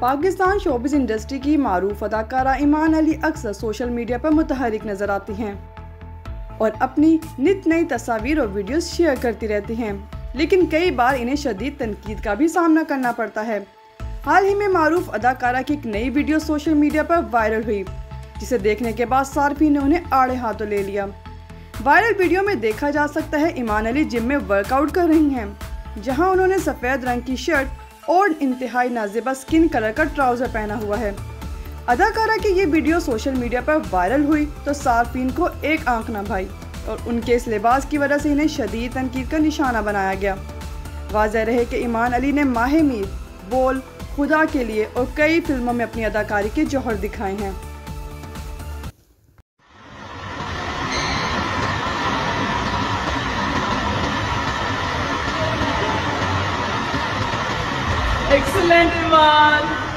Pakistan showbiz industry की मारूफ अदाकारा ईमान अली अक्सर सोशल मीडिया पर मुतहरिक नज़र आती हैं और अपनी नित नई तस्वीर और वीडियोस शेयर करती रहती हैं, लेकिन कई बार इन्हें शदीद तनकीद का भी सामना करना पड़ता है। हाल ही में मारूफ अदाकारा की एक नई वीडियो सोशल मीडिया पर वायरल हुई, जिसे देखने के बाद सार्फिन ने उन्हें आड़े हाथों ले लिया। वायरल वीडियो में देखा जा सकता है ईमान अली जिम में वर्कआउट कर रही हैं, जहां उन्होंने सफ़ेद रंग की शर्ट और इंतहाई नाज़िबा स्किन कलर का ट्राउज़र पहना हुआ है। अदाकारा की ये वीडियो सोशल मीडिया पर वायरल हुई तो सार्फिन को एक आंख न भाई और उनके इस लिबास की वजह से इन्हें शदीद तनकीद का निशाना बनाया गया। वाज़ह रहे कि ईमान अली ने माह मीर, बोल, खुदा के लिए और कई फिल्मों में अपनी अदाकारी के जौहर दिखाए हैं। Excellent, Iman.